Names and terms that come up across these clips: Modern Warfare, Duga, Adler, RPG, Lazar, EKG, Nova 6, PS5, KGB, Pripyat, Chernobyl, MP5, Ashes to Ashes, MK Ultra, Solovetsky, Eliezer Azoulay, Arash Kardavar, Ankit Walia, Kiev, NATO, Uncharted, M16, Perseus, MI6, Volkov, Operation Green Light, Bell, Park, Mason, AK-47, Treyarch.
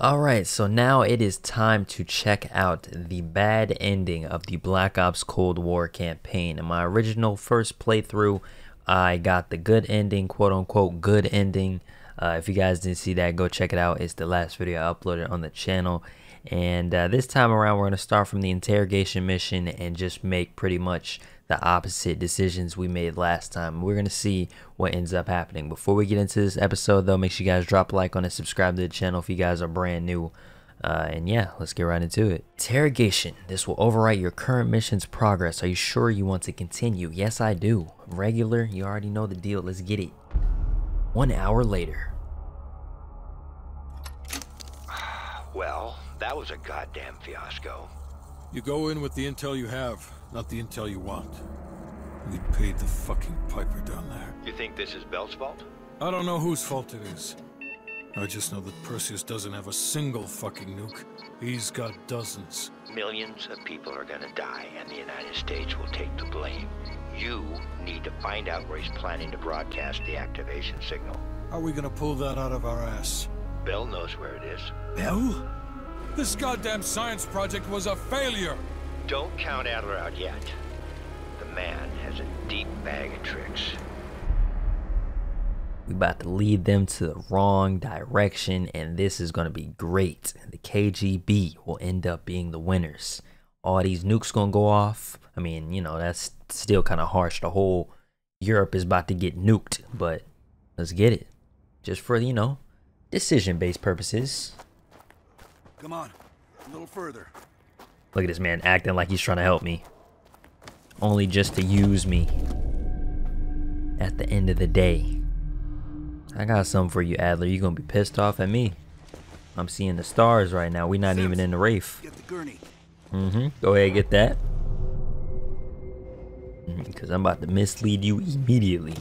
Alright, so now it is time to check out the bad ending of the Black Ops Cold War campaign. In my original first playthrough, I got the good ending, quote unquote good ending. If you guys didn't see that, go check it out. It's the last video I uploaded on the channel. And this time around, we're going to start from the interrogation mission and just make pretty much the opposite decisions we made last time. We're going to see what ends up happening. Before we get into this episode though, make sure you guys drop a like on it, subscribe to the channel if you guys are brand new, and yeah, let's get right into it. Interrogation. This will overwrite your current mission's progress. Are you sure you want to continue? Yes, I do. Regular, you already know the deal. Let's get it. 1 hour later. Well, that was a goddamn fiasco. You go in with the intel you have, not the intel you want. We paid the fucking piper down there. You think this is Bell's fault? I don't know whose fault it is. I just know that Perseus doesn't have a single fucking nuke. He's got dozens. Millions of people are gonna die, and the United States will take the blame. You need to find out where he's planning to broadcast the activation signal. Are we gonna pull that out of our ass? Bell knows where it is. Bell? This goddamn science project was a failure! Don't count Adler out yet. The man has a deep bag of tricks. We're about to lead them to the wrong direction, and this is going to be great. The KGB will end up being the winners. All these nukes going to go off. I mean, you know, that's still kind of harsh. The whole Europe is about to get nuked, but let's get it. Just for, you know, decision-based purposes. Come on, a little further. Look at this man acting like he's trying to help me. Only just to use me. At the end of the day. I got something for you, Adler. You're going to be pissed off at me. I'm seeing the stars right now. We're not even in the Rafe. Get the gurney. Mm-hmm. Go ahead and get that. Because I'm about to mislead you immediately.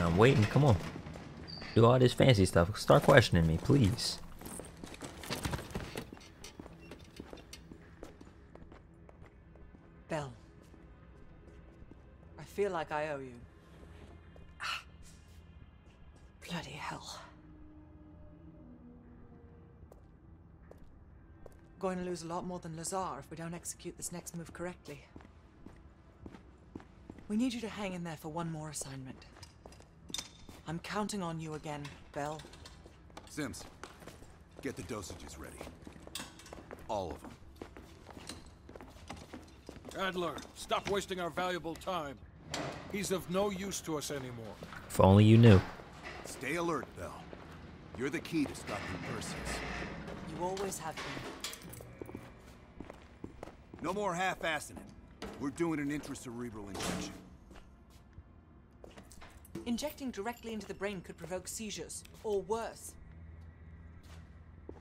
I'm waiting. Come on. Do all this fancy stuff. Start questioning me, please. Bell, I feel like I owe you. Ah, bloody hell. Going to lose a lot more than Lazar if we don't execute this next move correctly. We need you to hang in there for one more assignment. I'm counting on you again, Bell. Sims, get the dosages ready. All of them. Adler, stop wasting our valuable time. He's of no use to us anymore. If only you knew. Stay alert, Bell. You're the key to stopping Perseus. You always have been. No more half-assing it. We're doing an intracerebral injection. Injecting directly into the brain could provoke seizures, or worse.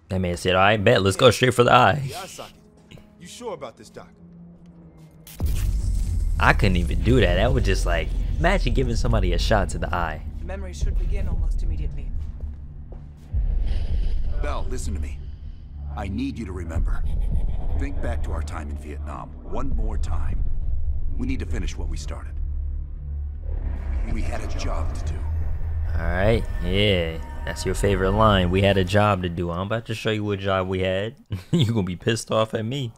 That man said, alright, bet, let's go straight for the eye. The eye socket. You sure about this, Doc? I couldn't even do that. That was just like, imagine giving somebody a shot to the eye. Memory should begin almost immediately. Bell, listen to me. I need you to remember. Think back to our time in Vietnam one more time. We need to finish what we started. We had a job to do. Alright, yeah. That's your favorite line. We had a job to do. I'm about to show you what job we had. You're gonna be pissed off at me.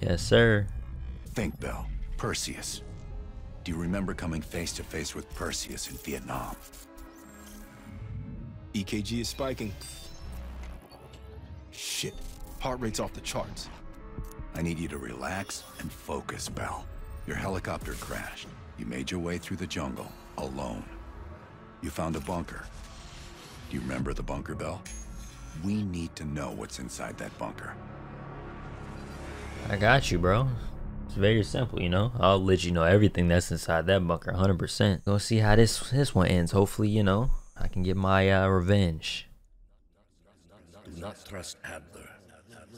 Yes, sir. Think, Bell. Perseus. Do you remember coming face to face with Perseus in Vietnam? EKG is spiking. Shit. Heart rate's off the charts. I need you to relax and focus, Bell. Your helicopter crashed. You made your way through the jungle, alone. You found a bunker. Do you remember the bunker, Bell? We need to know what's inside that bunker. I got you, bro. It's very simple, you know? I'll let you know everything that's inside that bunker, 100%. Gonna see how this one ends. Hopefully, you know, I can get my revenge. Do not trust Adler.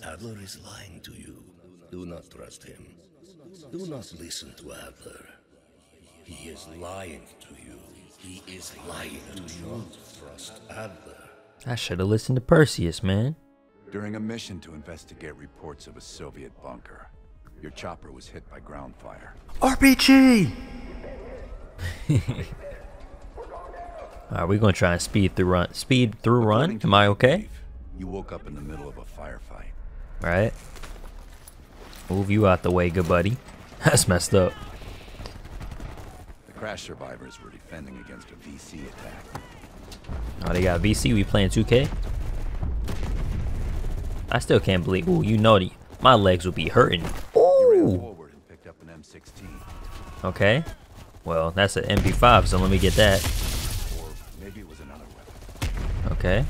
Adler is lying to you. Do not trust him. Do not listen to Adler. He is lying to you. He is lying to you. Trust Adler. I should have listened to Perseus, man. During a mission to investigate reports of a Soviet bunker, your chopper was hit by ground fire. RPG! We're gonna try and speed through run. Am I okay? You woke up in the middle of a firefight. All right. Move you out the way, good buddy. That's messed up. The crash survivors were defending against a VC attack. Oh, they got VC. We playing 2K. I still can't believe. Ooh, you know the, my legs would be hurting. Ooh. Okay. Well, that's an MP5, so let me get that. Okay.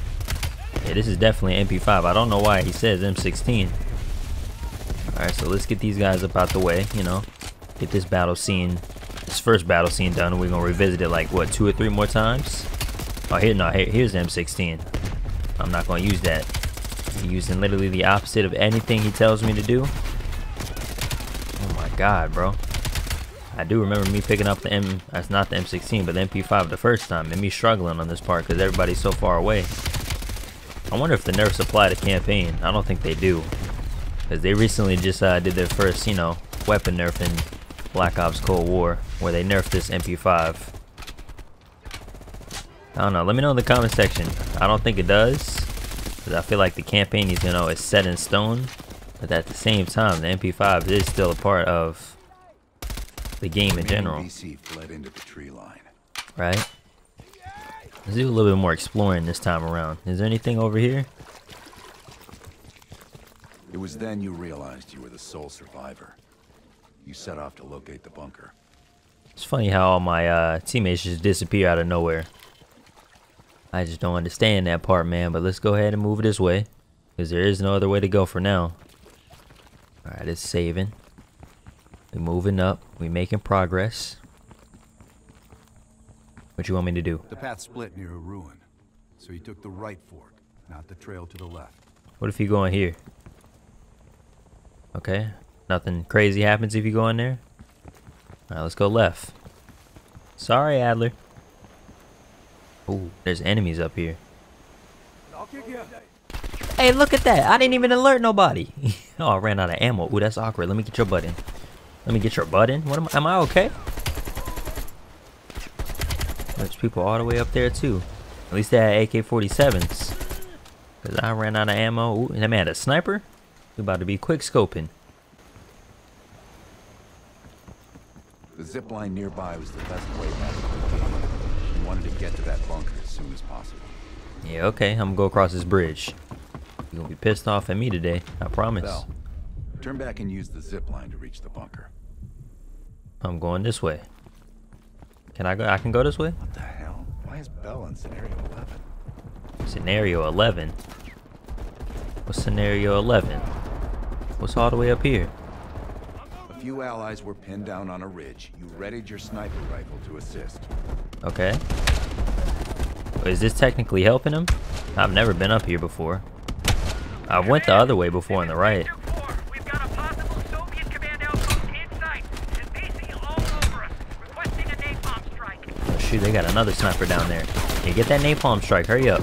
Yeah, this is definitely an MP5. I don't know why he says M16. Alright, so let's get these guys up out the way, you know. Get this battle scene, this first battle scene done, and we're gonna revisit it like, what, 2 or 3 more times? Oh, here, no, here's the M16. I'm not gonna use that. I'm using literally the opposite of anything he tells me to do. Oh my god, bro. I do remember me picking up the M, that's not the M16, but the MP5 the first time, and me struggling on this part because everybody's so far away. I wonder if the nerfs apply to campaign. I don't think they do, because they recently just did their first, you know, weapon nerf in Black Ops Cold War, where they nerfed this MP5. I don't know, let me know in the comment section. I don't think it does, because I feel like the campaign is, you know, is set in stone, but at the same time, the MP5 is still a part of the game in general. Fled into the tree line. Right? Let's do a little bit more exploring this time around. Is there anything over here? It was then you realized you were the sole survivor. You set off to locate the bunker. It's funny how all my teammates just disappear out of nowhere. I just don't understand that part, man, but let's go ahead and move it this way, because there is no other way to go for now. Alright, it's saving. We're moving up. We're making progress. What you want me to do? The path split near a ruin, so you took the right fork, not the trail to the left. What if you go in here? Okay. Nothing crazy happens if you go in there? Alright, let's go left. Sorry, Adler. Ooh, there's enemies up here. Hey, look at that. I didn't even alert nobody. Oh, I ran out of ammo. Ooh, that's awkward. Let me get your butt in. Let me get your butt in. What am I okay? There's people all the way up there too. At least they had AK-47s. Cause I ran out of ammo. Ooh, and that man had a sniper? We about to be quick scoping. The zip line nearby was the best way back. You wanted to get to that bunker as soon as possible. Yeah, okay. I'm gonna go across this bridge. You're gonna be pissed off at me today. I promise. Bell. Turn back and use the zip line to reach the bunker. I'm going this way. Can I go? I can go this way? What the hell? Why is Bell in scenario 11? Scenario 11? What's scenario 11? What's all the way up here? A few allies were pinned down on a ridge. You readied your sniper rifle to assist. Okay. Is this technically helping him? I've never been up here before. I went the other way before on the right. Dude, they got another sniper down there. Yeah, get that napalm strike. Hurry up.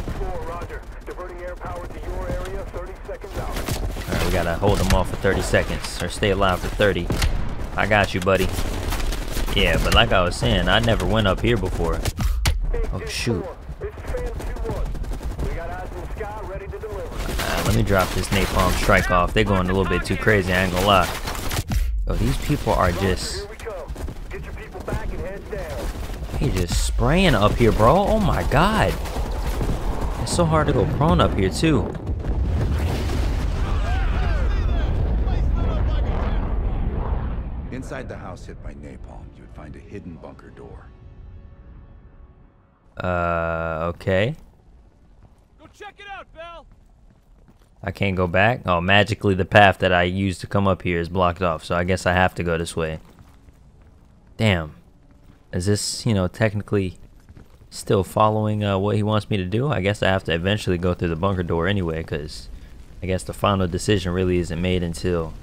Alright, we gotta hold them off for 30 seconds. Or stay alive for 30. I got you, buddy. Yeah, but like I was saying, I never went up here before. Oh, shoot. Let me drop this napalm strike off. They're going a little bit too crazy, I ain't gonna lie. Oh, these people are just... He's just spraying up here, bro. Oh my god. It's so hard to go prone up here, too. Inside the house hit by napalm, you would find a hidden bunker door. Okay. Go check it out, Bell. I can't go back. Oh, magically the path that I used to come up here is blocked off, so I guess I have to go this way. Damn. Is this, you know, technically still following what he wants me to do? I guess I have to eventually go through the bunker door anyway, because I guess the final decision really isn't made until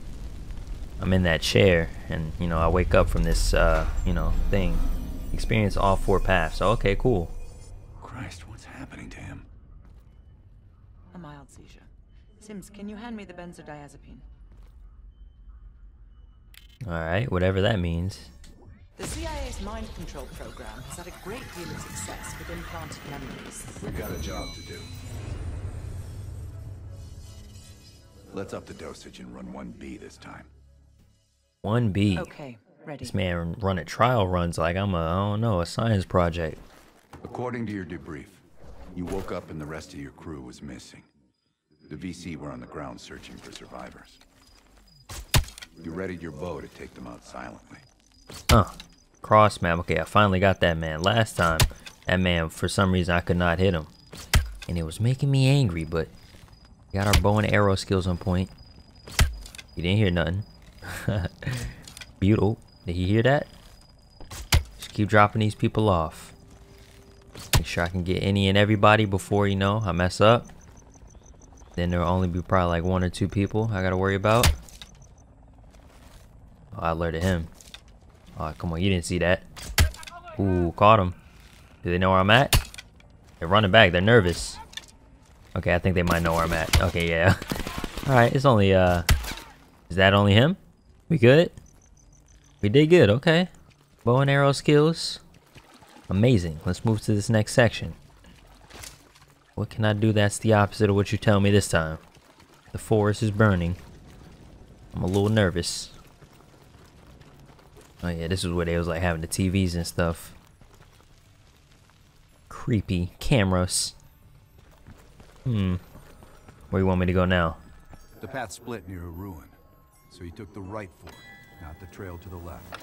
I'm in that chair and, you know, I wake up from this, you know, thing. Experience all 4 paths. Oh, okay, cool. Christ, what's happening to him? A mild seizure. Sims, can you hand me the benzodiazepine? All right, whatever that means. The CIA's mind control program has had a great deal of success with implanted memories. We've got a job to do. Let's up the dosage and run 1B this time. 1B? Okay, ready. This man running trial runs like I'm a, I don't know, a science project. According to your debrief, you woke up and the rest of your crew was missing. The VC were on the ground searching for survivors. You readied your bow to take them out silently. Cross map. Okay, I finally got that man. Last time, that man, for some reason, I could not hit him. And it was making me angry, but we got our bow and arrow skills on point. You didn't hear nothing. Butyl. Did you hear that? Just keep dropping these people off. Make sure I can get any and everybody before, you know, I mess up. Then there'll only be probably like one or two people I gotta worry about. Oh, I alerted him. Oh, come on, you didn't see that. Ooh, caught him. Do they know where I'm at? They're running back, they're nervous. Okay, I think they might know where I'm at. Okay, yeah. Alright, it's only, is that only him? We good? We did good, okay. Bow and arrow skills. Amazing. Let's move to this next section. What can I do that's the opposite of what you tell me this time? The forest is burning. I'm a little nervous. Oh yeah, this is where they was like having the TVs and stuff. Creepy cameras. Where you want me to go now? The path split near a ruin, so you took the right fork, not the trail to the left.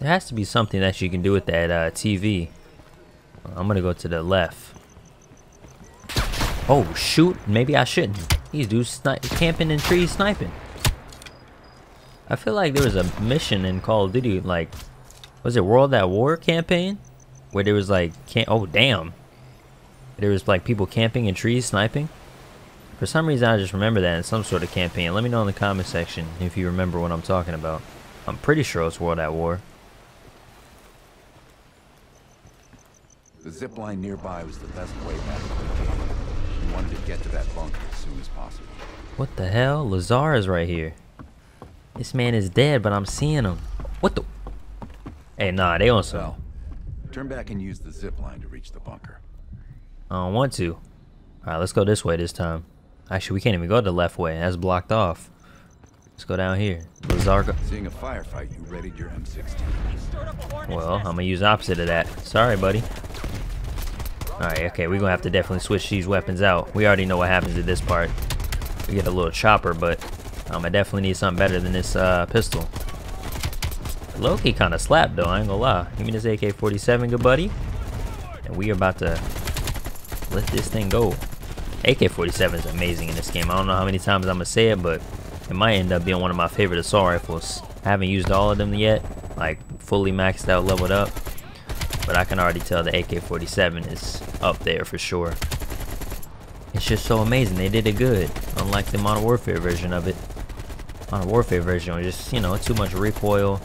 There has to be something that you can do with that TV. I'm gonna go to the left. Oh shoot, maybe I shouldn't. These dudes camping in trees sniping. I feel like there was a mission in Call of Duty, like, was it World at War campaign? Where there was like, oh damn. There was like people camping in trees sniping. For some reason I just remember that in some sort of campaign. Let me know in the comment section if you remember what I'm talking about. I'm pretty sure it's World at War. The zip line nearby was the best way back to the camp. We wanted to get to that bunker as soon as possible. What the hell? Lazar is right here. This man is dead, but I'm seeing him. What the? Hey, nah, they don't sell. Turn back and use the zip line to reach the bunker. I don't want to. All right, let's go this way this time. Actually, we can't even go the left way. That's blocked off. Let's go down here. Lazar. Seeing a firefight, you readied your M16. Well, I'm gonna use opposite of that. Sorry, buddy. Alright, okay, we're gonna have to definitely switch these weapons out. We already know what happens at this part. We get a little chopper, but I definitely need something better than this pistol. Low-key kind of slapped, though, I ain't gonna lie. Give me this AK-47, good buddy. And we are about to let this thing go. AK-47 is amazing in this game. I don't know how many times I'm gonna say it, but it might end up being one of my favorite assault rifles. I haven't used all of them yet, like fully maxed out, leveled up. But I can already tell the AK-47 is up there for sure. It's just so amazing. They did it good, unlike the Modern Warfare version of it. Modern Warfare version was just, you know, too much recoil.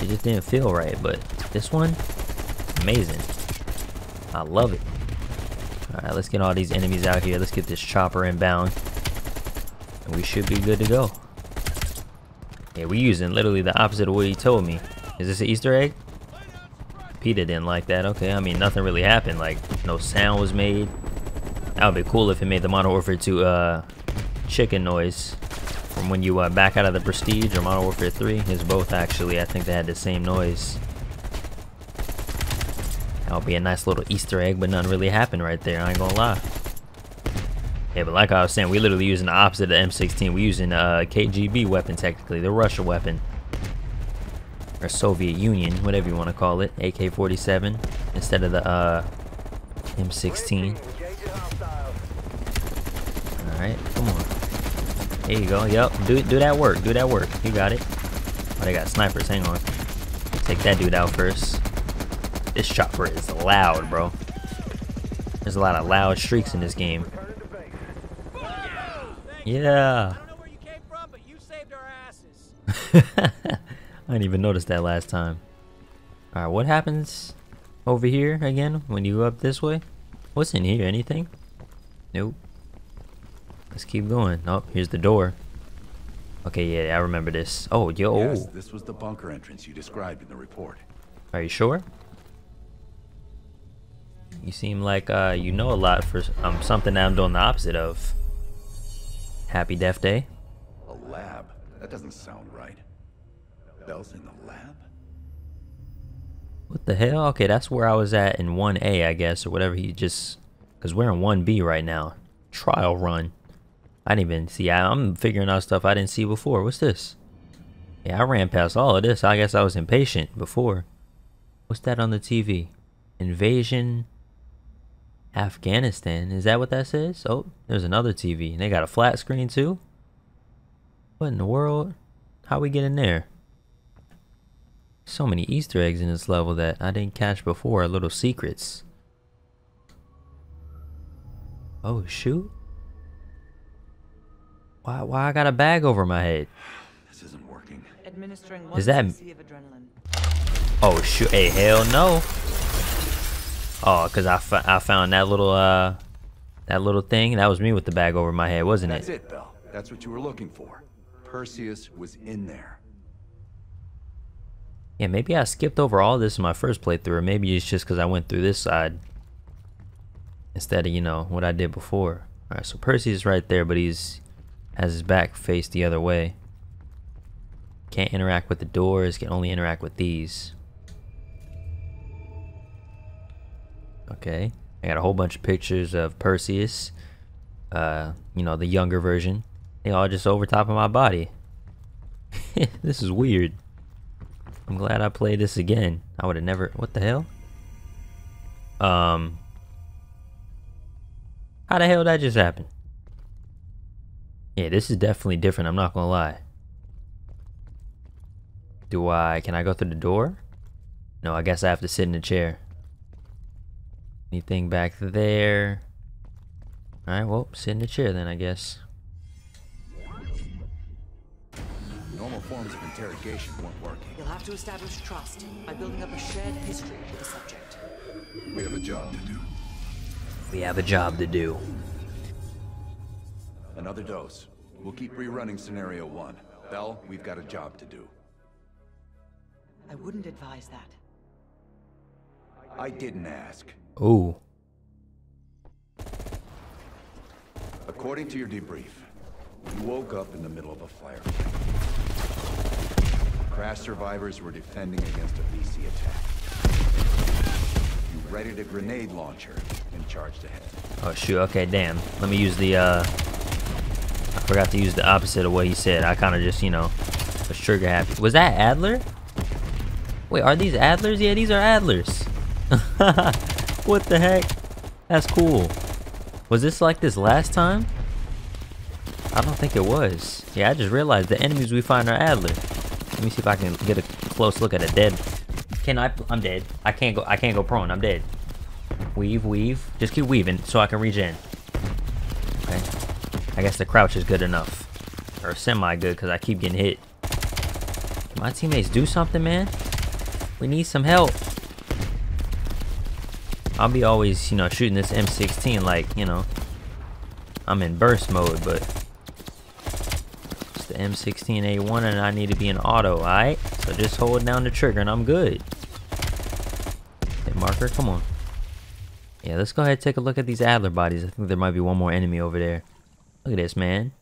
It just didn't feel right, but this one, amazing. I love it. Alright, let's get all these enemies out here. Let's get this chopper inbound. And we should be good to go. Yeah, we're using literally the opposite of what he told me. Is this an Easter egg? Peter didn't like that. Okay, I mean, nothing really happened. Like, no sound was made. That would be cool if it made the Modern Warfare 2 chicken noise from when you back out of the Prestige or Modern Warfare 3. It's both, actually. I think they had the same noise. That would be a nice little Easter egg, but nothing really happened right there. I ain't gonna lie. Yeah, but like I was saying, we literally using the opposite of the M16. We're using a KGB weapon, technically. The Russia weapon. Or Soviet Union, whatever you want to call it, AK-47 instead of the M16. All right, come on. There you go. Yep, do that work. Do that work. You got it. Oh, they got snipers. Hang on. Take that dude out first. This chopper is loud, bro. There's a lot of loud streaks in this game. Yeah. I don't know where you came from, but you saved our asses. I didn't even notice that last time. Alright, what happens over here again when you go up this way? What's in here? Anything? Nope. Let's keep going. Oh, here's the door. Okay, yeah, I remember this. Oh, yo. Yes, this was the bunker entrance you described in the report. Are you sure? You seem like you know a lot for something that I'm doing the opposite of. Happy Death Day. A lab? That doesn't sound right. Bell's in the lab? What the hell? Okay, that's where I was at in 1A, I guess, or whatever. He just... Because we're in 1B right now. Trial run. I didn't even see. I'm figuring out stuff I didn't see before. What's this? Yeah, I ran past all of this. I guess I was impatient before. What's that on the TV? Invasion... Afghanistan. Is that what that says? Oh, there's another TV. And they got a flat screen too? What in the world? How we get in there? So many Easter eggs in this level that I didn't catch before. Little secrets. Oh shoot. Why I got a bag over my head? This isn't working. Is that... Oh shoot. Hey, hell no. Oh, cause I found that little thing. That was me with the bag over my head, wasn't it? That's it, Bell. That's what you were looking for. Perseus was in there. Yeah, maybe I skipped over all this in my first playthrough, or maybe it's just because I went through this side instead of, you know, what I did before. Alright, so Perseus right there, but he's has his back faced the other way. Can't interact with the doors, can only interact with these. Okay, I got a whole bunch of pictures of Perseus, you know, the younger version. They all just over top of my body. This is weird. I'm glad I played this again. I would have never... What the hell? How the hell that just happened? Yeah, this is definitely different, I'm not gonna lie. Do I... Can I go through the door? No, I guess I have to sit in the chair. Anything back there? Alright, well, sit in the chair then, I guess. Normal forms of interrogation won't work. You'll have to establish trust by building up a shared history with the subject. We have a job to do. We have a job to do. Another dose. We'll keep rerunning scenario 1. Bell, we've got a job to do. I wouldn't advise that. I didn't ask. Ooh. According to your debrief, you woke up in the middle of a firefight. Crash survivors were defending against a VC attack. You readied a grenade launcher and charged ahead. Oh shoot, okay, damn. Let me use the, I forgot to use the opposite of what he said. I kind of just, you know, was trigger happy. Was that Adler? Wait, are these Adlers? Yeah, these are Adlers. What the heck? That's cool. Was this like this last time? I don't think it was. Yeah, I just realized the enemies we find are Adler. Let me see if I can get a close look at a dead. Can I? I'm dead. I can't go prone. I'm dead. Weave, weave. Just keep weaving so I can regen. Okay. I guess the crouch is good enough, or semi-good, because I keep getting hit. Can my teammates do something, man? We need some help. I'll be always, you know, shooting this M16 like, you know, I'm in burst mode, but it's the M16A1 and I need to be in auto, alright? So just hold down the trigger and I'm good. Hit marker, come on. Yeah, let's go ahead and take a look at these Adler bodies. I think there might be one more enemy over there. Look at this, man.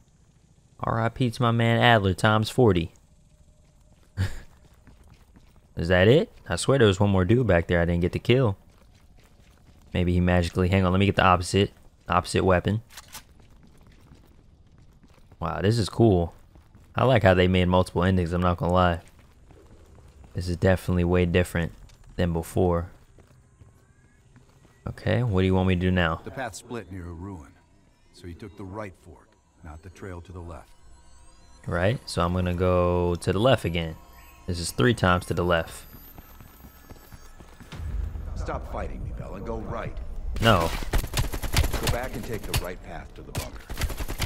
RIP to my man Adler times 40. Is that it? I swear there was one more dude back there I didn't get to kill. Maybe he magically... Hang on, let me get the opposite weapon. Wow, this is cool. I like how they made multiple endings, I'm not gonna lie. This is definitely way different than before. Okay, what do you want me to do now? The path split near a ruin, so you took the right fork, not the trail to the left. Right, so I'm gonna go to the left again. This is 3 times to the left. Stop fighting me, Bell, and go right. No. Go back and take the right path to the bunker.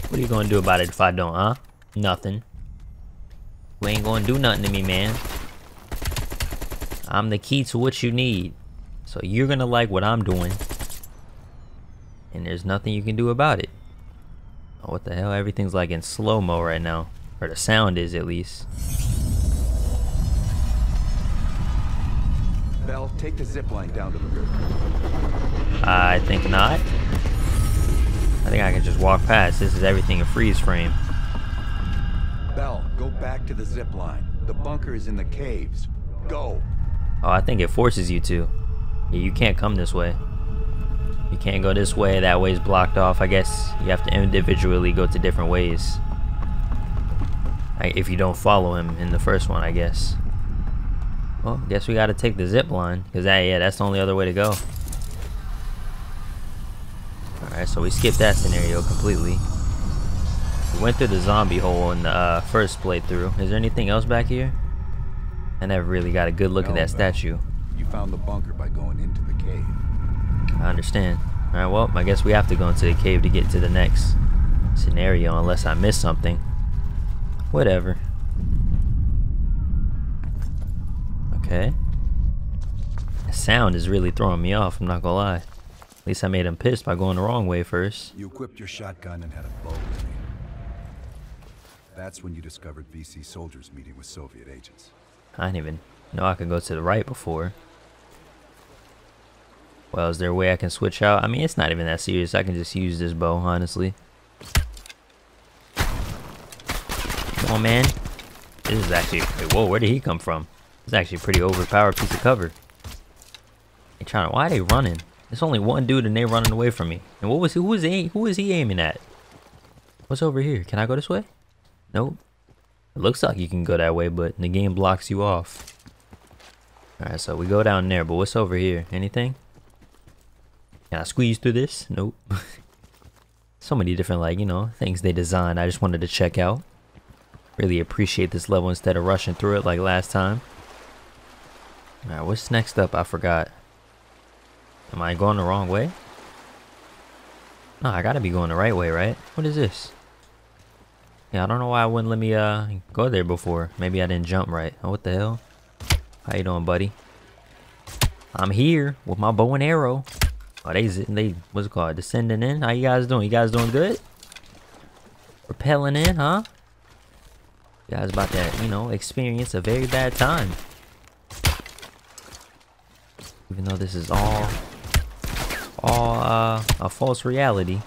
What are you gonna do about it if I don't, huh? Nothing. You ain't gonna do nothing to me, man. I'm the key to what you need. So you're gonna like what I'm doing. And there's nothing you can do about it. Oh, what the hell? Everything's like in slow-mo right now. Or the sound is, at least. Bell, take the zip line down to the river. I think not. I think I can just walk past. This is everything in freeze frame. Bell, go back to the zip line. The bunker is in the caves. Go. Oh, I think it forces you to. Yeah, you can't come this way. You can't go this way. That way's blocked off. I guess you have to individually go to different ways. If you don't follow him in the first one, I guess. Well, I guess we gotta take the zip line, because that's the only other way to go. Alright, so we skipped that scenario completely. We went through the zombie hole in the first playthrough. Is there anything else back here? I never really got a good look at that statue. You found the bunker by going into the cave. I understand. Alright, well, I guess we have to go into the cave to get to the next scenario, unless I missed something. Whatever. Okay. The sound is really throwing me off, I'm not gonna lie. At least I made him pissed by going the wrong way first. You equipped your shotgun and had a bow with me. That's when you discovered VC soldiers meeting with Soviet agents. I didn't even know I could go to the right before. Well, is there a way I can switch out? I mean, it's not even that serious. I can just use this bow, honestly. Come on, man. This is actually... Wait, whoa, where did he come from? This is actually a pretty overpowered piece of cover. They trying to... Why are they running? There's only one dude and they running away from me. And what was he... Who is he aiming at? What's over here? Can I go this way? Nope. It looks like you can go that way, but the game blocks you off. Alright, so we go down there, but what's over here? Anything? Can I squeeze through this? Nope. So many different, like, you know, things they designed I just wanted to check out. Really appreciate this level instead of rushing through it like last time. Alright, what's next up? I forgot. Am I going the wrong way? No, I gotta be going the right way, right? What is this? Yeah, I don't know why it wouldn't let me go there before. Maybe I didn't jump right. Oh, what the hell? How you doing, buddy? I'm here with my bow and arrow. Oh, they what's it called? Descending in? How you guys doing? You guys doing good? Repelling in, huh? You guys about to, you know, experience a very bad time. Even though this is all a false reality.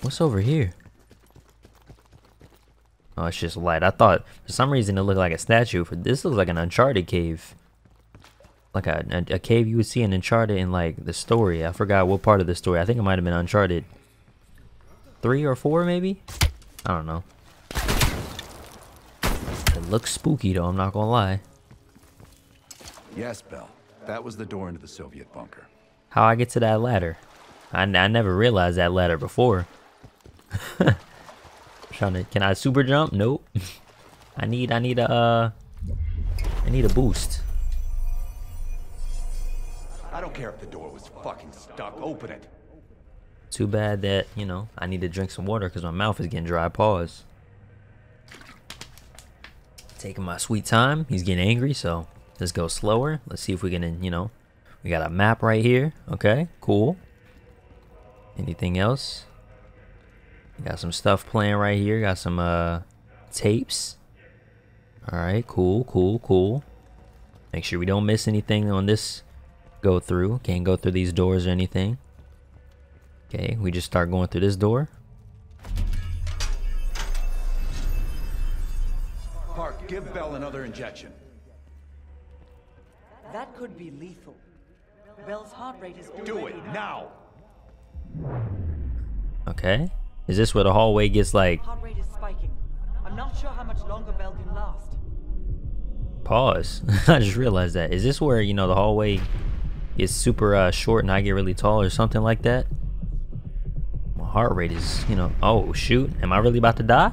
What's over here? Oh, it's just light. I thought for some reason it looked like a statue. This looks like an Uncharted cave. Like a cave you would see in Uncharted in like the story. I forgot what part of the story. I think it might have been Uncharted 3 or 4 maybe? I don't know. It looks spooky though, I'm not gonna lie. Yes, Bell. That was the door into the Soviet bunker. How I get to that ladder? I never realized that ladder before. Can I super jump? Nope. I need a boost. I don't care if the door was fucking stuck. Open it. Too bad that, you know, I need to drink some water because my mouth is getting dry. Pause. Taking my sweet time. He's getting angry, so let's go slower. Let's see if we can, you know, we got a map right here. Okay, cool. Anything else? Got some stuff playing right here. Got some tapes. Alright, cool, cool, cool. Make sure we don't miss anything on this go through. Can't go through these doors or anything. Okay, we just start going through this door. Park, give Bell another injection. That could be lethal. Bell's heart rate is already... Do it now! Okay. Is this where the hallway gets like... Heart rate is spiking. I'm not sure how much longer Bell can last. Pause. I just realized that. Is this where, you know, the hallway gets super short and I get really tall or something like that? My heart rate is, you know... Oh, shoot. Am I really about to die?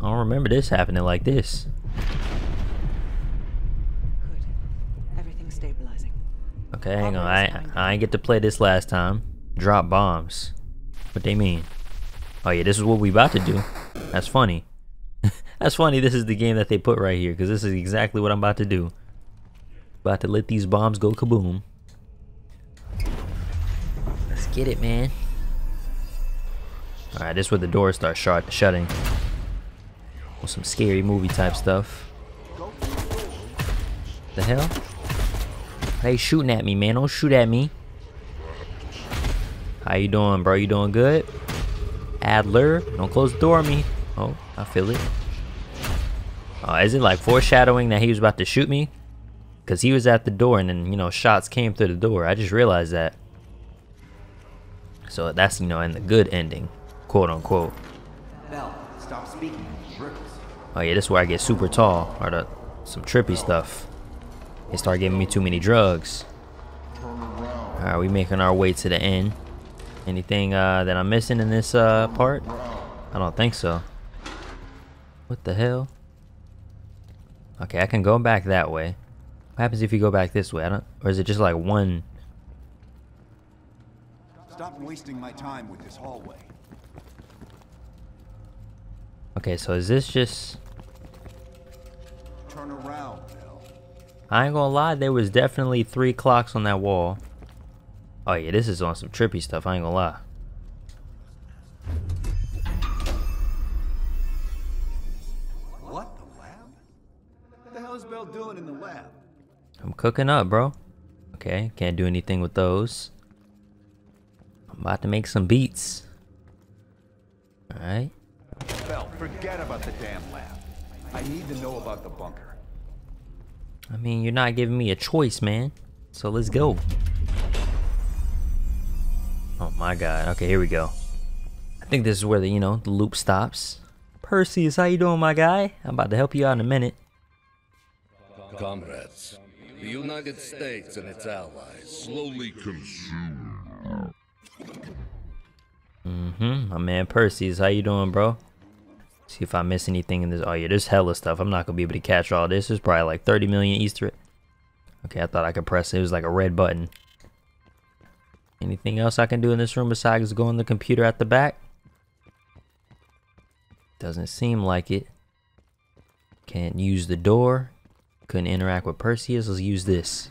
I don't remember this happening like this. Good. Everything's stabilizing. Okay, hang on. I ain't get to play this last time. Drop bombs. What they mean? Oh yeah, this is what we about to do. That's funny. That's funny, this is the game that they put right here, because this is exactly what I'm about to do. About to let these bombs go kaboom. Let's get it, man. Alright, this is where the doors start shutting. Or some scary movie type stuff. The hell? They shooting at me, man. Don't shoot at me. How you doing, bro? You doing good? Adler, don't close the door on me. Oh, I feel it. Is it like foreshadowing that he was about to shoot me? Because he was at the door and then, you know, shots came through the door. I just realized that. So that's, you know, in the good ending, quote unquote. Bell, stop speaking. Oh yeah, this is where I get super tall, or the, some trippy stuff. They start giving me too many drugs. Alright, we making our way to the end. Anything that I'm missing in this part? I don't think so. What the hell? Okay, I can go back that way. What happens if you go back this way? I don't, or is it just like one? Stop wasting my time with this hallway. Okay, so is this just? Turn around, Bill. I ain't gonna lie, there was definitely 3 clocks on that wall. Oh yeah, this is on some trippy stuff. I ain't gonna lie. Doing in the lab? I'm cooking up, bro. Okay, can't do anything with those. I'm about to make some beats. Alright. Well, forget about the damn lab. I need to know about the bunker. I mean, you're not giving me a choice, man. So let's go. Oh my god. Okay, here we go. I think this is where the, you know, the loop stops. Perseus, how you doing, my guy? I'm about to help you out in a minute. Comrades, the United States and its allies slowly consume our... My man Perseus, how you doing, bro? See if I miss anything in this. Oh yeah, there's hella stuff. I'm not gonna be able to catch all this. There's probably like 30 million Easter eggs. Okay, I thought I could press it. It was like a red button. Anything else I can do in this room besides go on the computer at the back? Doesn't seem like it. Can't use the door. Couldn't interact with Perseus. Let's use this.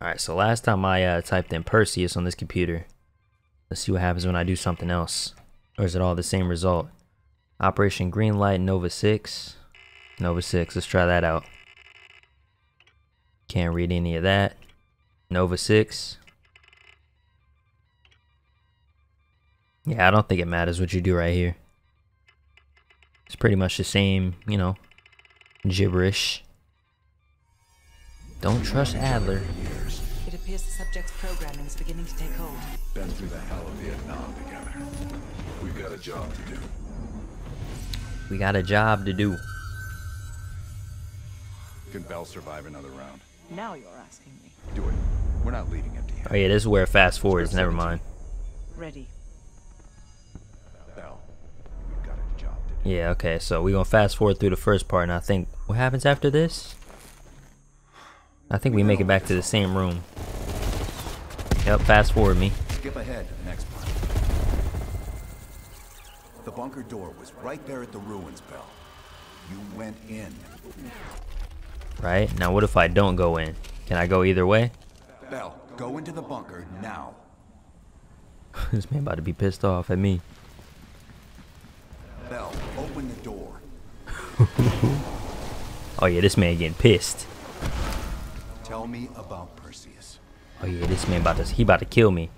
Alright, so last time I typed in Perseus on this computer. Let's see what happens when I do something else. Or is it all the same result? Operation Green Light, Nova 6. Nova 6, let's try that out. Can't read any of that. Nova 6. Yeah, I don't think it matters what you do right here. It's pretty much the same, you know, gibberish. Don't trust Adler. It appears the subject's programming is beginning to take hold. Been through the hell of Vietnam together. We've got a job to do. We got a job to do. Can Bell survive another round? Now you're asking me. Do it. We're not leaving empty-handed. Oh yeah, this is where it fast forwards. Never mind. Ready. Bell, we've got a job to do. Yeah, okay, so we're gonna fast forward through the first part, and I think what happens after this? I think we make it back to the same room. Yep, fast forward me. Skip ahead to the next part. The bunker door was right there at the ruins, Bell. You went in. Right? Now what if I don't go in? Can I go either way? Bell, go into the bunker now. This man about to be pissed off at me. Bell, open the door. Oh yeah, this man getting pissed. Tell me about Perseus. Oh yeah, this man about to, he about to kill me.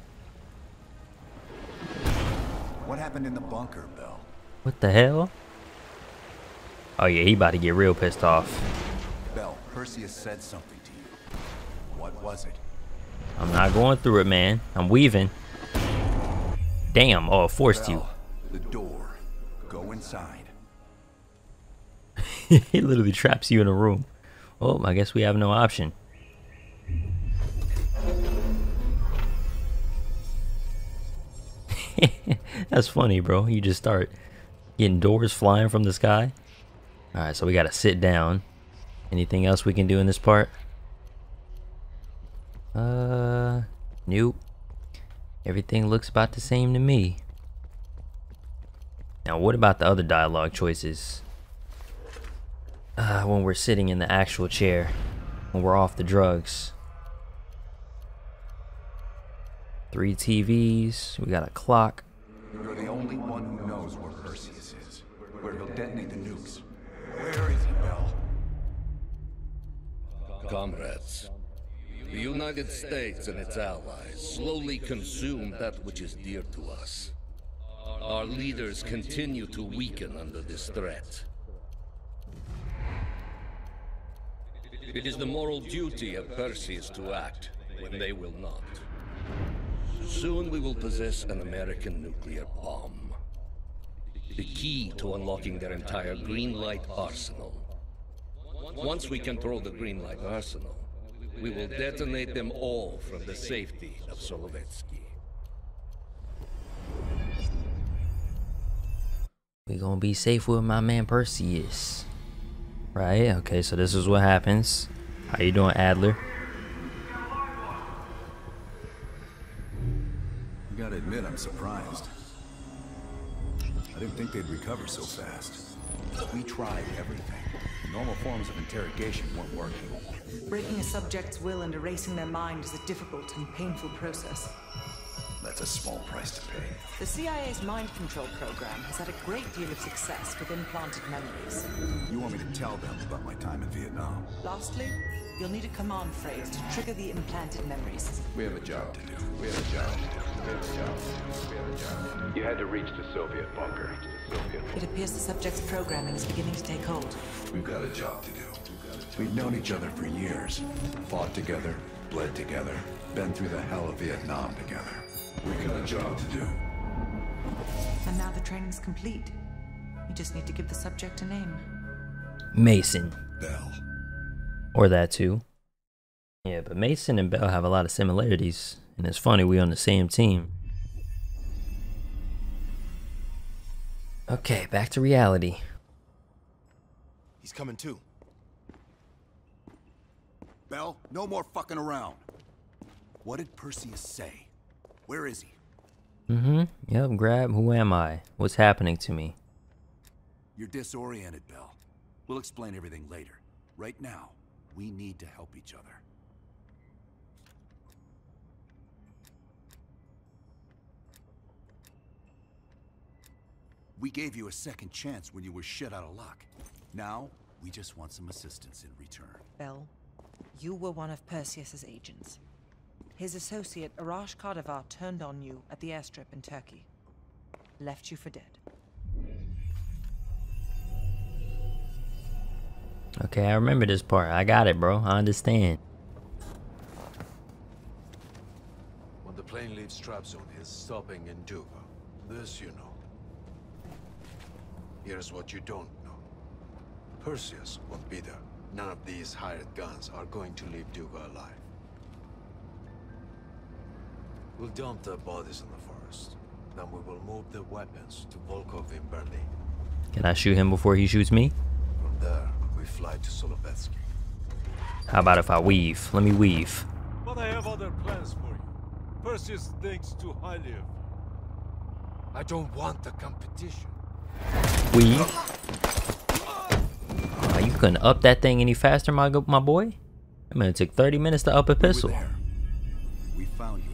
What happened in the bunker, Bell? What the hell? Oh yeah, he about to get real pissed off. Bell, Perseus said something to you. What was it? I'm not going through it, man. I'm weaving. Damn, oh, it forced Bell, you. The door. Go inside. He literally traps you in a room. Oh, I guess we have no option. That's funny, bro. You just start getting doors flying from the sky. Alright, so we gotta sit down. Anything else we can do in this part? Nope. Everything looks about the same to me. Now, what about the other dialogue choices? When we're sitting in the actual chair. When we're off the drugs. 3 TVs. We got a clock. You're the only one who knows where Perseus is. where he'll detonate the nukes. Where is he, Bell? Comrades, the United States and its allies slowly consume that which is dear to us. Our leaders continue to weaken under this threat. It is the moral duty of Perseus to act when they will not. Soon we will possess an American nuclear bomb. The key to unlocking their entire Green Light arsenal. Once we control the Green Light arsenal, we will detonate them all from the safety of Solovetsky. We're gonna be safe with my man Perseus. Right, okay, so this is what happens. How you doing, Adler? I gotta admit, I'm surprised. I didn't think they'd recover so fast. We tried everything. Normal forms of interrogation weren't working. Breaking a subject's will and erasing their mind is a difficult and painful process. That's a small price to pay. The CIA's mind control program has had a great deal of success with implanted memories. You want me to tell them about my time in Vietnam? Lastly, you'll need a command phrase to trigger the implanted memories. We have a job to do. We have a job to do. We have a job to do. We have a job to do. You had to reach the Soviet bunker. It appears the subject's programming is beginning to take hold. We've got a job to do. We've known each other for years. Fought together, bled together, been through the hell of Vietnam together. We got a job to do. And now the training's complete. You just need to give the subject a name. Mason. Bell. Or that too. Yeah, but Mason and Bell have a lot of similarities. And it's funny, we're on the same team. Okay, back to reality. He's coming too. Bell, no more fucking around. What did Perseus say? Where is he? Yep, grab. Who am I? What's happening to me? You're disoriented, Bell. We'll explain everything later. Right now, we need to help each other. We gave you a second chance when you were shit out of luck. Now, we just want some assistance in return. Bell, you were one of Perseus's agents. His associate, Arash Kardavar, turned on you at the airstrip in Turkey. Left you for dead. Okay, I remember this part. I got it, bro. I understand. When the plane leaves Trabzon, he's stopping in Duga. This you know. Here's what you don't know. Perseus won't be there. None of these hired guns are going to leave Duga alive. We'll dump their bodies in the forest. Then we will move the weapons to Volkov in Berlin. Can I shoot him before he shoots me? From there, we fly to Solovetsky. How about if I weave? Let me weave. But I have other plans for you. Perseus thinks too highly of you. I don't want the competition. Weave? You couldn't up that thing any faster, my boy? I mean, it took 30 minutes to up a pistol. We found you.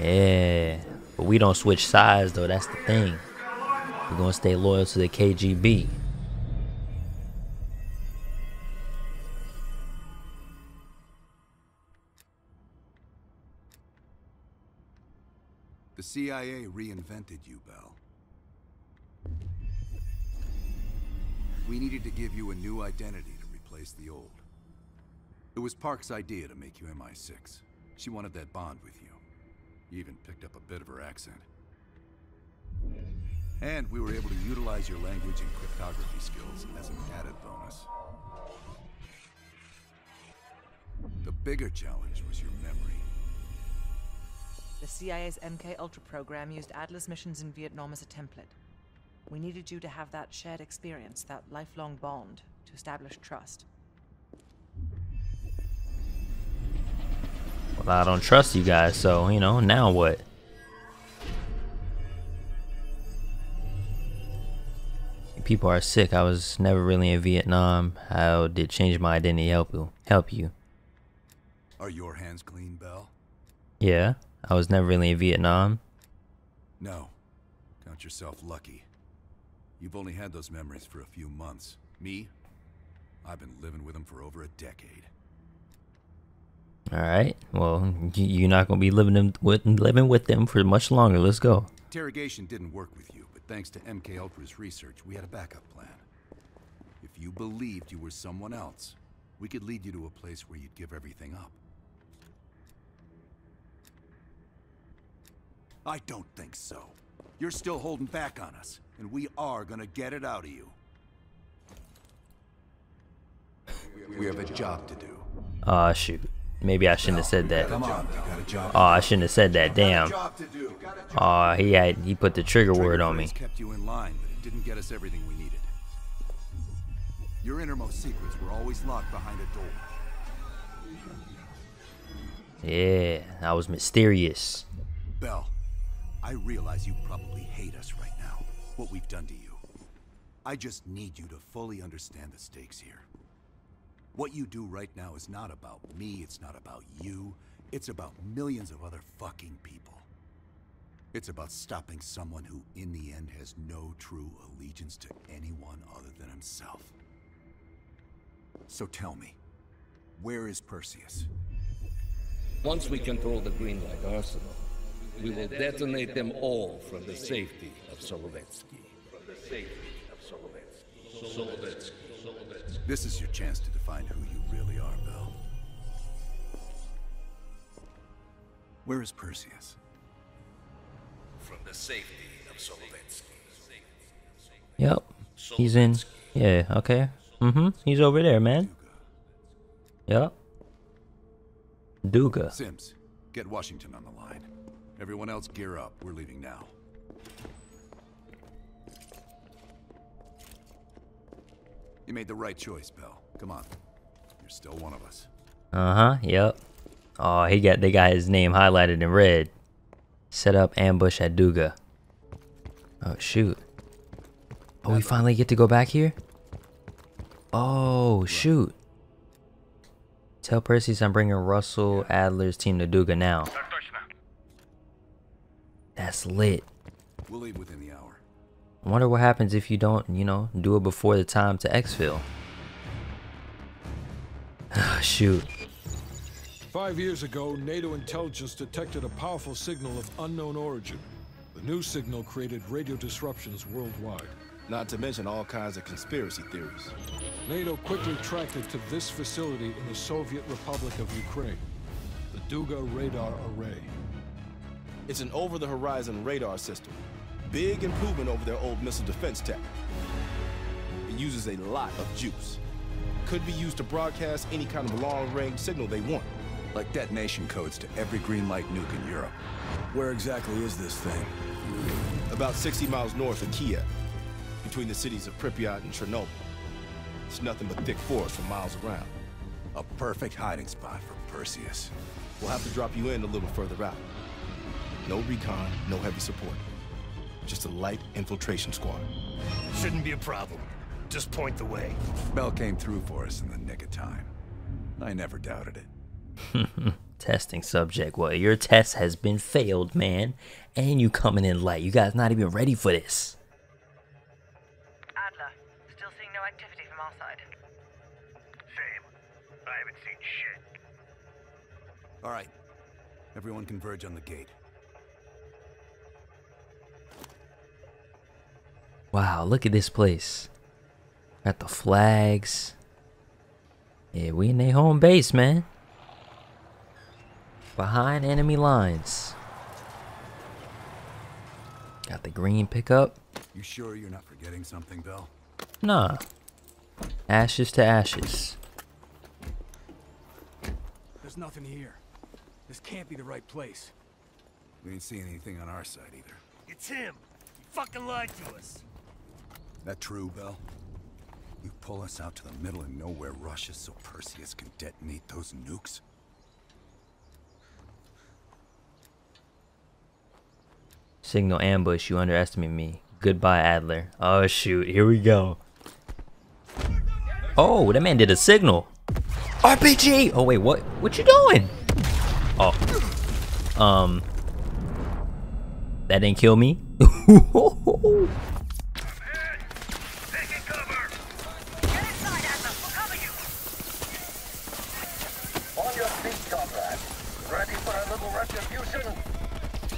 Yeah, but we don't switch sides though, that's the thing. We're gonna stay loyal to the KGB. The CIA reinvented you, Bell. We needed to give you a new identity to replace the old. It was Park's idea to make you MI6. She wanted that bond with you. You even picked up a bit of her accent. And we were able to utilize your language and cryptography skills as an added bonus. The bigger challenge was your memory. The CIA's MK Ultra program used Adler's missions in Vietnam as a template. We needed you to have that shared experience, that lifelong bond, to establish trust. Well, I don't trust you guys, so, you know, now what? People are sick. I was never really in Vietnam. How did change my identity help you? Are your hands clean, Bell? Yeah, I was never really in Vietnam. No, count yourself lucky. You've only had those memories for a few months. Me? I've been living with them for over a decade. All right. Well, you're not going to be living with them for much longer. Let's go. Interrogation didn't work with you, but thanks to MK Ultra's research, we had a backup plan. If you believed you were someone else, we could lead you to a place where you'd give everything up. I don't think so. You're still holding back on us, and we are going to get it out of you. We have a job to do. Aw, shoot. Maybe I shouldn't have said that. Oh, I shouldn't have said that. Damn. Oh, he put the trigger word on me. Kept you in line, but it didn't get us everything we needed. Your innermost secrets were always locked behind a door. Yeah, I was mysterious. Bell, I realize you probably hate us right now. What we've done to you. I just need you to fully understand the stakes here. What you do right now is not about me, it's not about you, it's about millions of other fucking people. It's about stopping someone who, in the end, has no true allegiance to anyone other than himself. So tell me, where is Perseus? Once we control the Green Light arsenal, we will detonate them all from the safety of Solovetsky. This is your chance to define who you really are, Bell. Where is Perseus? From the safety of Solovetsky. Yep, he's in. Yeah, okay. Mm-hmm, he's over there, man. Yep. Duga. Sims, get Washington on the line. Everyone else gear up. We're leaving now. You made the right choice, Bell. Come on. You're still one of us. Uh-huh, yep. Oh, they got his name highlighted in red. Set up ambush at Duga. Oh shoot. Oh, we finally get to go back here? Oh shoot. Tell Perseus I'm bringing Russell Adler's team to Duga now. That's lit. We'll leave within the hour. I wonder what happens if you don't, you know, do it before the time to exfil. Ah, shoot. 5 years ago, NATO intelligence detected a powerful signal of unknown origin. The new signal created radio disruptions worldwide. Not to mention all kinds of conspiracy theories. NATO quickly tracked it to this facility in the Soviet Republic of Ukraine, the Duga radar array. It's an over-the-horizon radar system. Big improvement over their old missile defense tech. It uses a lot of juice. Could be used to broadcast any kind of long-range signal they want. Like detonation codes to every green light nuke in Europe. Where exactly is this thing? About 60 miles north of Kiev, between the cities of Pripyat and Chernobyl. It's nothing but thick forest for miles around. A perfect hiding spot for Perseus. We'll have to drop you in a little further out. No recon, no heavy support. Just a light infiltration squad. Shouldn't be a problem. Just point the way. Bell came through for us in the nick of time. I never doubted it. Testing subject. Well, your test has been failed, man. And you coming in late. You guys not even ready for this. Adler, still seeing no activity from our side. Same. I haven't seen shit. All right. Everyone converge on the gate. Wow, look at this place. Got the flags. Yeah, we in their home base, man. Behind enemy lines. Got the green pickup. You sure you're not forgetting something, Bell? Nah. Ashes to ashes. There's nothing here. This can't be the right place. We ain't seeing anything on our side either. It's him. He fucking lied to us. That true, Bell? You pull us out to the middle of nowhere Russia so Perseus can detonate those nukes? Signal ambush, you underestimate me. Goodbye, Adler. Oh shoot, here we go. Oh, that man did a signal. RPG! Oh wait, what you doing? Oh. That didn't kill me.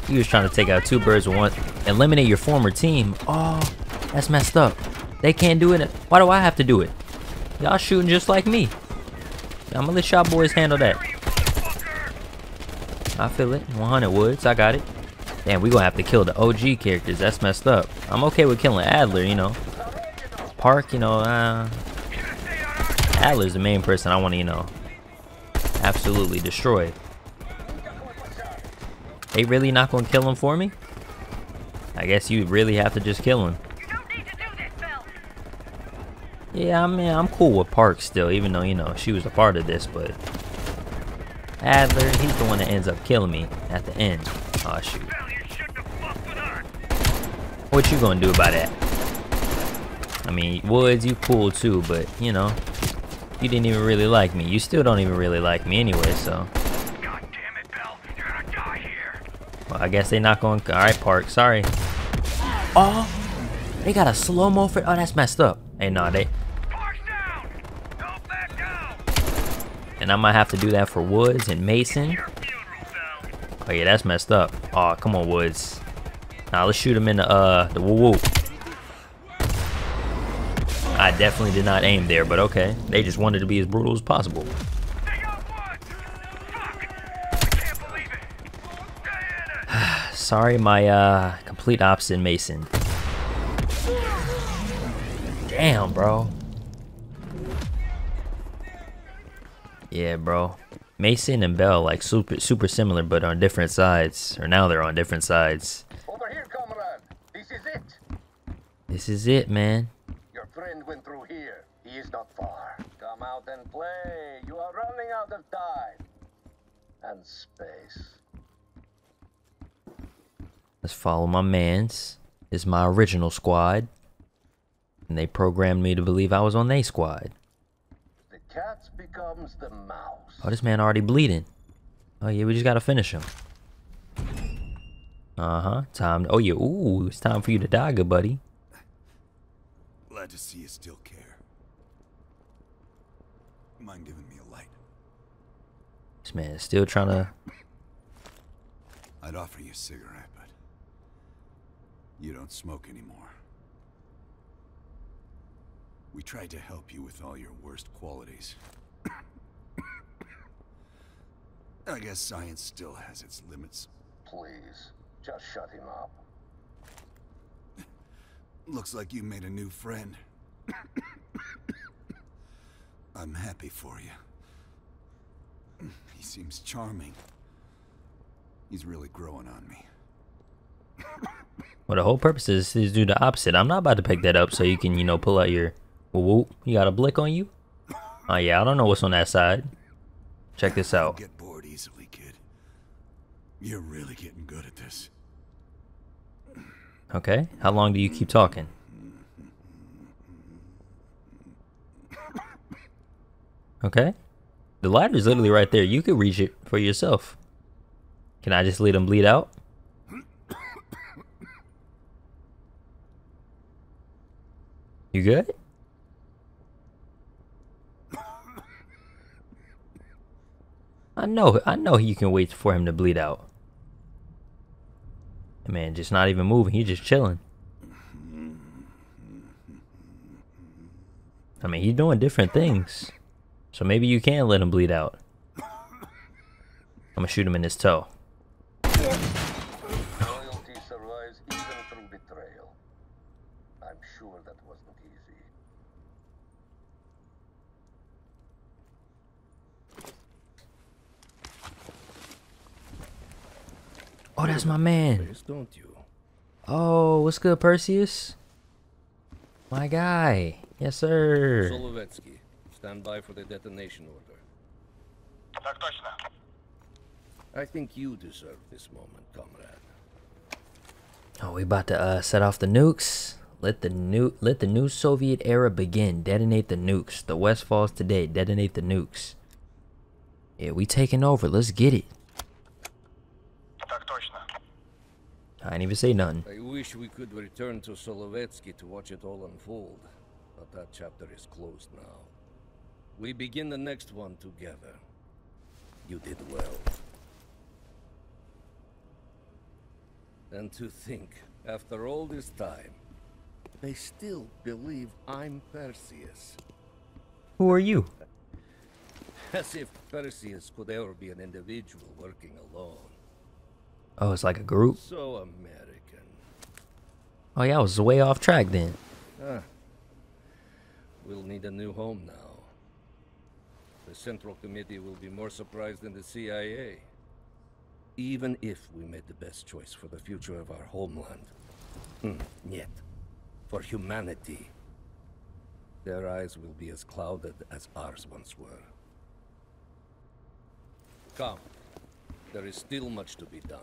He was trying to take out two birds with one. Eliminate your former team. Oh, that's messed up. They can't do it. Why do I have to do it? Y'all shooting just like me. I'm gonna let y'all boys handle that. I feel it. 100 Woods. I got it. Damn, we gonna have to kill the OG characters. That's messed up. I'm okay with killing Adler, you know. Park, you know. Adler's the main person I want to, you know, absolutely destroy. They really not gonna kill him for me? I guess you really have to just kill him. You don't need to do this, Bell. Yeah, I mean, I'm cool with Park still, even though, you know, she was a part of this, but Adler, he's the one that ends up killing me at the end. Aw, shoot. Bell, you shouldn't have fucked with her. What you gonna do about that? I mean, Woods, you cool too, but, you know, you didn't even really like me. You still don't even really like me anyway, so. Well, I guess they not going. All right, Park. Sorry. Oh, they got a slow mo for. Oh, that's messed up. Hey, no, they. Park's down. Go back down. And I might have to do that for Woods and Mason. Oh yeah, that's messed up. Oh, come on, Woods. Now let's shoot him in the woo woo. I definitely did not aim there, but okay. They just wanted to be as brutal as possible. Sorry, my complete ops in Mason. Damn, bro. Yeah, bro. Mason and Bell, like, super similar, but on different sides. Or now they're on different sides. Over here, comrade. This is it. This is it, man. Your friend went through here. He is not far. Come out and play. You are running out of time and space. Let's follow my mans. It's my original squad. And they programmed me to believe I was on their squad. The cat becomes the mouse. Oh, this man already bleeding. Oh yeah, we just gotta finish him. Uh-huh. Time to, oh yeah, ooh, it's time for you to die, good buddy. Glad to see you still care. Mind giving me a light? This man is still trying to. I'd offer you a cigarette, but you don't smoke anymore. We tried to help you with all your worst qualities. I guess science still has its limits. Please, just shut him up. Looks like you made a new friend. I'm happy for you. He seems charming. He's really growing on me. Well, the whole purpose is do the opposite. I'm not about to pick that up so you can, you know, pull out your whoop. You got a blick on you? Oh yeah, I don't know what's on that side. Check this out. Get bored easily, kid. You're really getting good at this. Okay, how long do you keep talking? Okay. The ladder's literally right there. You could reach it for yourself. Can I just let him bleed out? You good? I know you can wait for him to bleed out. Man, just not even moving, he's just chilling. I mean, he's doing different things. So maybe you can let him bleed out. I'm gonna shoot him in his toe. Loyalty survives even through betrayal. I'm sure that wasn't easy. Oh, that's my man. Oh, what's good, Perseus? My guy. Yes, sir. Solovetsky, stand by for the detonation order. I think you deserve this moment, comrade. Oh, we about to set off the nukes. Let the new Soviet era begin. Detonate the nukes. The West falls today. Detonate the nukes. Yeah, we taking over. Let's get it. Can't even say nothing. I wish we could return to Solovetsky to watch it all unfold, but that chapter is closed now. We begin the next one together. You did well. And to think, after all this time, they still believe I'm Perseus. Who are you? As if Perseus could ever be an individual working alone. Oh, it's like a group? So American. Oh yeah, I was way off track then. We'll need a new home now. The Central Committee will be more surprised than the CIA. Even if we made the best choice for the future of our homeland. Yet, for humanity, their eyes will be as clouded as ours once were. Come. There is still much to be done.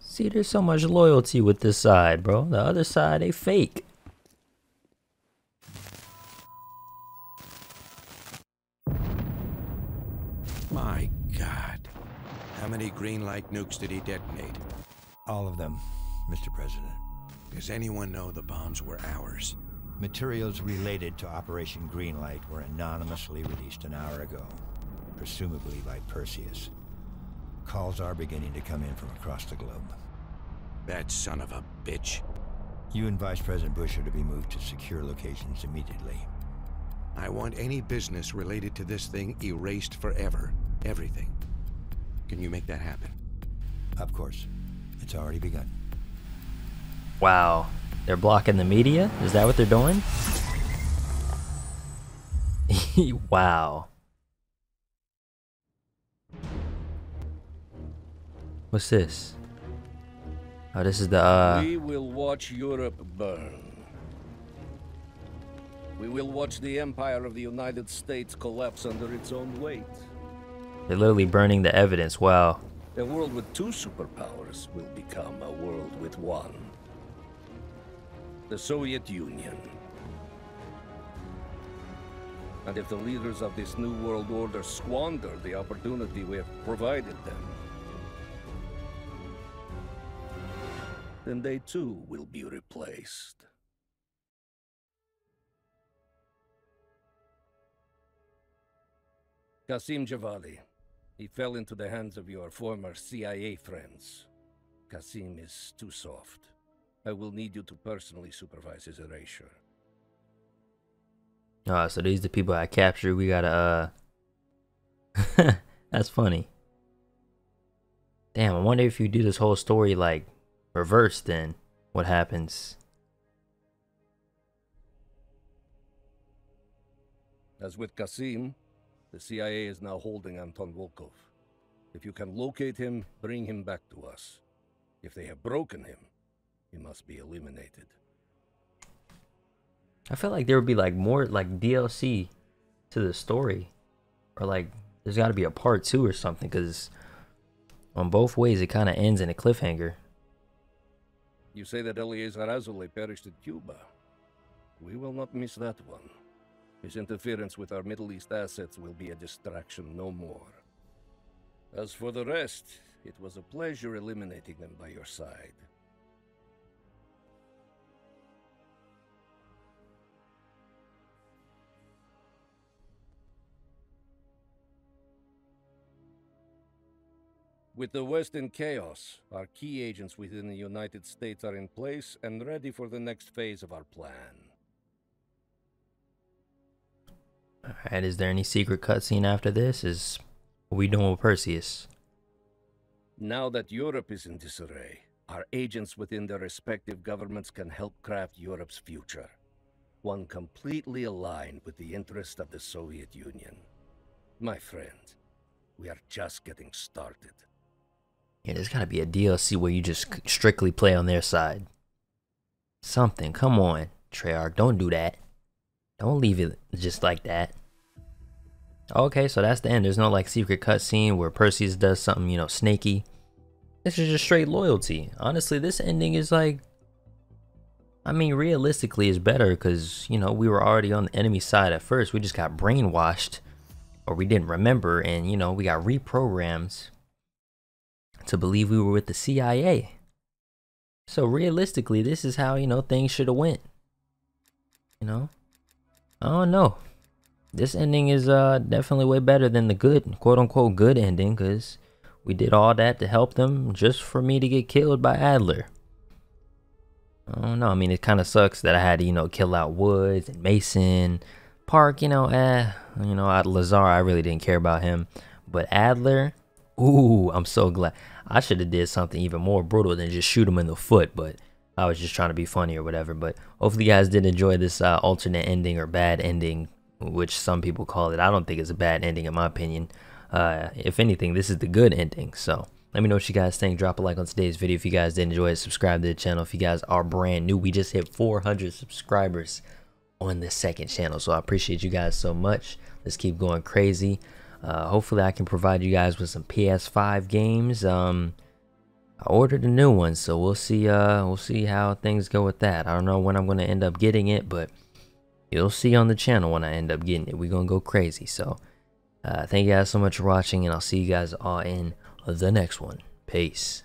See, there's so much loyalty with this side, bro. The other side, they fake. My God. How many green light nukes did he detonate? All of them, Mr. President. Does anyone know the bombs were ours? Materials related to Operation Green Light were anonymously released an hour ago, presumably by Perseus. Calls are beginning to come in from across the globe. That son of a bitch. You and Vice President Bush are to be moved to secure locations immediately. I want any business related to this thing erased forever. Everything. Can you make that happen? Of course. It's already begun. Wow. They're blocking the media? Is that what they're doing? Wow. What's this? Oh, this is the, We will watch Europe burn. We will watch the empire of the United States collapse under its own weight. They're literally burning the evidence, wow. A world with two superpowers will become a world with one. The Soviet Union. And if the leaders of this new world order squander the opportunity we have provided them, then they too will be replaced. Qasim Javadi. He fell into the hands of your former CIA friends. Qasim is too soft. I will need you to personally supervise his erasure. Alright, so these are the people I captured. We gotta, That's funny. Damn, I wonder if you do this whole story like reverse, then what happens? As with Qasim, the CIA is now holding Anton Volkov. If you can locate him, bring him back to us. If they have broken him, he must be eliminated. I feel like there would be like more like DLC to the story, or like there's got to be a part 2 or something, because on both ways it kind of ends in a cliffhanger. You say that Eliezer Azoulay perished in Cuba. We will not miss that one. His interference with our Middle East assets will be a distraction no more. As for the rest, it was a pleasure eliminating them by your side. With the West in chaos, our key agents within the United States are in place and ready for the next phase of our plan. Alright, is there any secret cutscene after this? Is what we doing with Perseus? Now that Europe is in disarray, our agents within their respective governments can help craft Europe's future. One completely aligned with the interests of the Soviet Union. My friend, we are just getting started. Yeah, there's gotta be a DLC where you just strictly play on their side. Something, come on, Treyarch, don't do that. Don't leave it just like that. Okay, so that's the end. There's no like secret cutscene where Perseus does something, you know, snaky. This is just straight loyalty. Honestly, this ending is like, I mean, realistically it's better because, you know, we were already on the enemy side at first. We just got brainwashed, or we didn't remember, and, you know, we got reprogrammed to believe we were with the CIA. So realistically, this is how, you know, things should have went. You know? I don't know. This ending is definitely way better than the good, quote-unquote good ending, because we did all that to help them just for me to get killed by Adler. I don't know. I mean, it kind of sucks that I had to, you know, kill out Woods and Mason. Park, you know, Lazar, I really didn't care about him. But Adler, ooh, I'm so glad. I should have did something even more brutal than just shoot him in the foot, but I was just trying to be funny or whatever. But hopefully you guys did enjoy this alternate ending or bad ending, which some people call it. I don't think it's a bad ending in my opinion. If anything, this is the good ending. So let me know what you guys think. Drop a like on today's video if you guys did enjoy it. Subscribe to the channel if you guys are brand new. We just hit 400 subscribers on the second channel, so I appreciate you guys so much. Let's keep going crazy. Hopefully I can provide you guys with some PS5 games. I ordered a new one, so we'll see how things go with that. I don't know when I'm going to end up getting it, but you'll see on the channel when I end up getting it. We're going to go crazy. So thank you guys so much for watching, and I'll see you guys all in the next one. Peace.